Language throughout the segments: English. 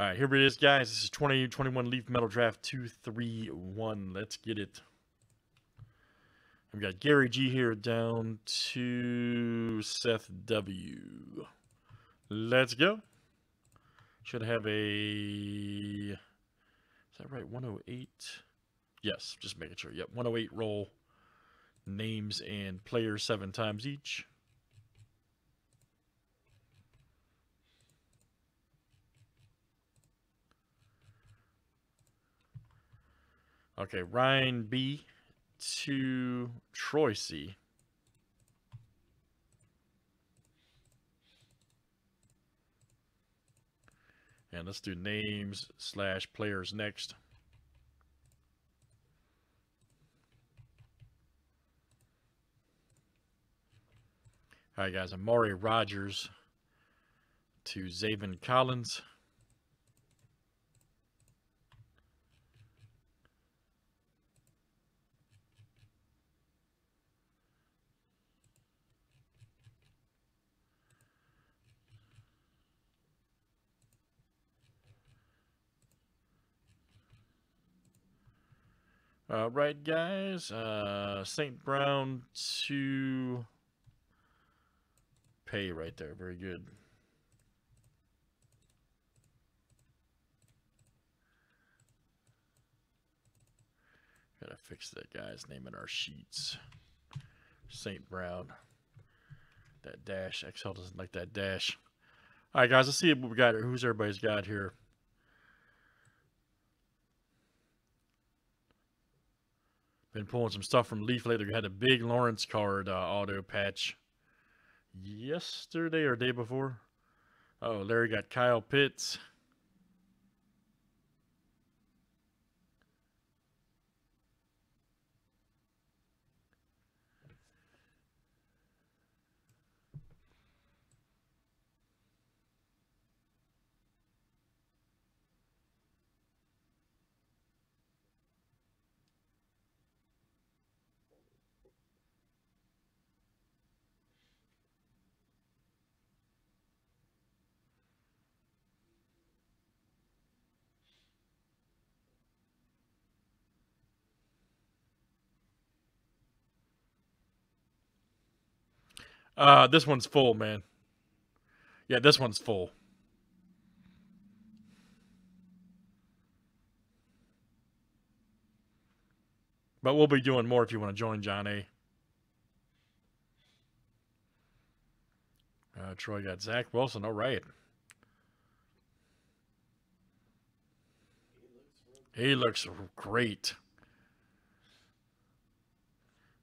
All right, here it is, guys. This is 2021 Leaf Metal Draft 231. Let's get it. We've got Gary G here down to Seth W. Let's go. Should have a... Is that right? 108? Yes, just making sure. Yep, 108 roll. Names and players 7 times each. Okay, Ryan B to Troy C. And let's do names / players next. All right, guys, Amari Rogers to Zaven Collins. All right, guys, St. Brown to Pay right there. Very good. Gotta fix that guy's name in our sheets. St. Brown. That dash. Excel doesn't like that dash. All right, guys, let's see what we got here. Who's everybody's got here? Been pulling some stuff from Leaf later. We had a big Lawrence card auto patch yesterday or day before. Oh, Larry got Kyle Pitts. This one's full, man. Yeah, this one's full. But we'll be doing more if you want to join, John A. Troy got Zach Wilson. All right. He looks great.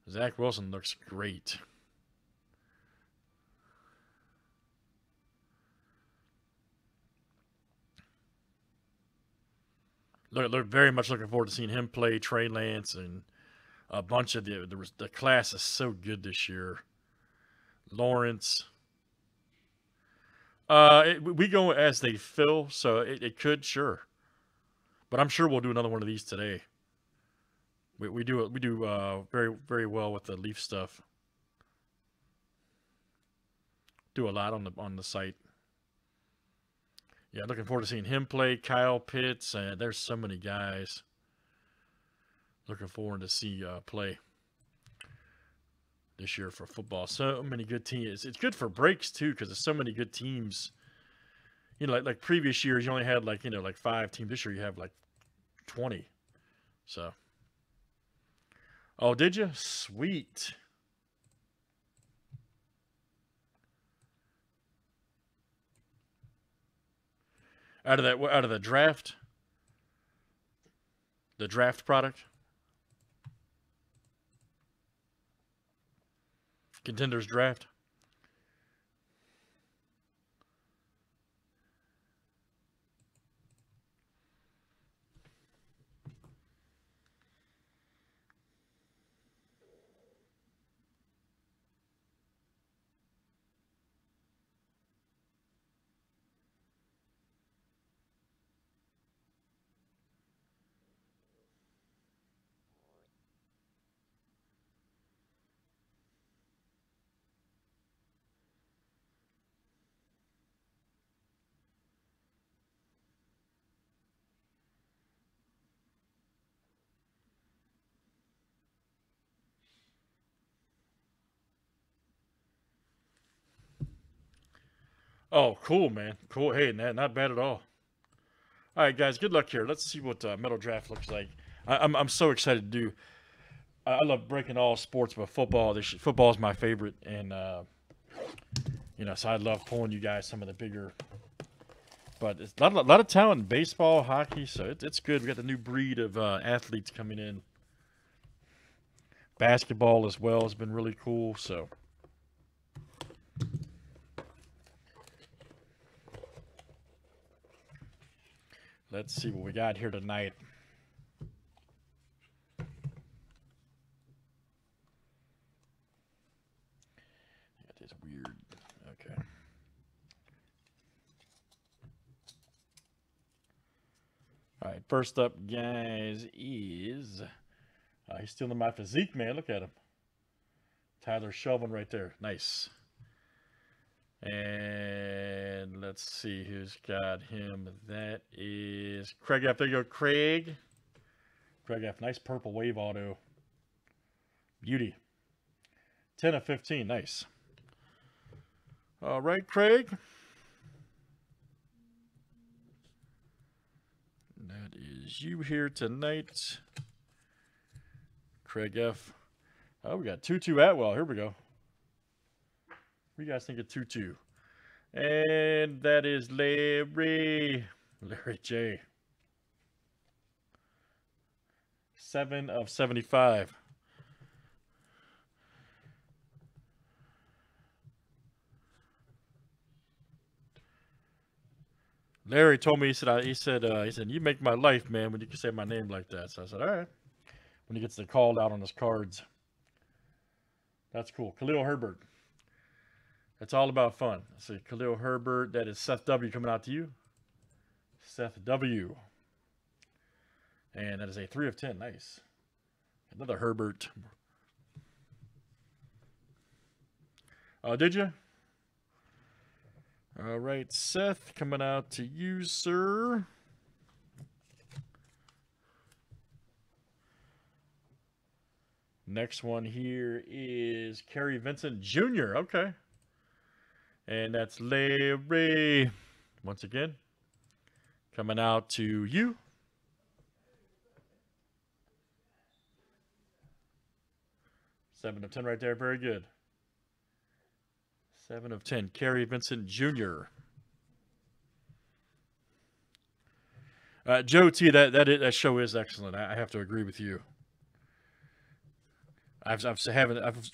Zach Wilson looks great. Look, very much looking forward to seeing him play. Trey Lance and a bunch of the class is so good this year. Lawrence. We go as they fill, so it could, sure. But I'm sure we'll do another one of these today. We do very, very well with the Leaf stuff. Do a lot on the site. Yeah, looking forward to seeing him play. Kyle Pitts, and there's so many guys looking forward to see play this year for football. So many good teams. It's good for breaks too, because there's so many good teams. You know, like previous years, you only had like 5 teams. This year, you have like 20. So, oh, did you? Sweet. Out of the draft, the draft product, contenders draft. Oh, cool, man. Cool. Hey, not bad at all. All right, guys, good luck here. Let's see what Metal Draft looks like. I'm so excited to do. I love breaking all sports, but football. Football is my favorite, and you know, so I love pulling you guys some of the bigger. But it's a lot of talent in baseball, hockey, so it's good. We got the new breed of athletes coming in. Basketball as well has been really cool. So, let's see what we got here tonight. Got this weird. Okay. All right. First up, guys, is he's stealing my physique, man. Look at him. Tyler Shelvin right there. Nice. And let's see who's got him. That is Craig F. There you go, Craig. Craig F. Nice purple wave auto. Beauty. 10 of 15. Nice. All right, Craig. That is you here tonight. Craig F. Oh, we got Tutu Atwell. Here we go. What do you guys think of Tutu? And that is Larry. Larry J. 7 of 75. Larry told me, he said, you make my life, man, when you can say my name like that. So I said, all right. When he gets the called out on his cards. That's cool. Khalil Herbert. It's all about fun. Let's see, Khalil Herbert. That is Seth W. coming out to you. Seth W. And that is a 3 of 10. Nice. Another Herbert. Did you? All right, Seth, coming out to you, sir. Next one here is Kerry Vincent Jr. Okay. And that's Larry, once again, coming out to you. Seven of 10 right there. Very good. 7 of 10. Kerry Vincent Jr. Joe T, that show is excellent. I have to agree with you. I've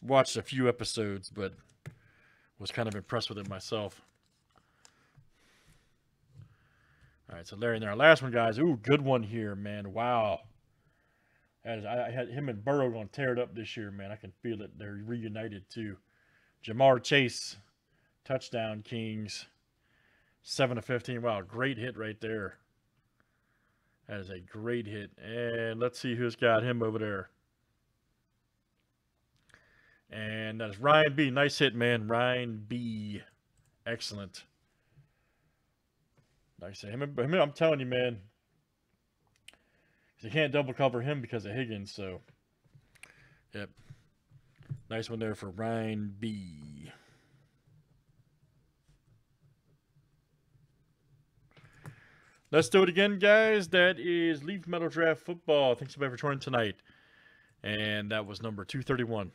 watched a few episodes, but was kind of impressed with it myself. All right, so Larry in there. Last one, guys. Ooh, good one here, man. Wow. That is, I had him and Burrow going to tear it up this year, man. I can feel it. They're reunited, too. Jamar Chase, touchdown, Kings. 7 of 15. Wow, great hit right there. That is a great hit. And let's see who's got him over there. And that is Ryan B. Nice hit, man. Ryan B. Excellent. Like I said, him, I'm telling you, man. You can't double cover him because of Higgins, so. Yep. Nice one there for Ryan B. Let's do it again, guys. That is Leaf Metal Draft Football. Thanks everybody for joining tonight. And that was number 231.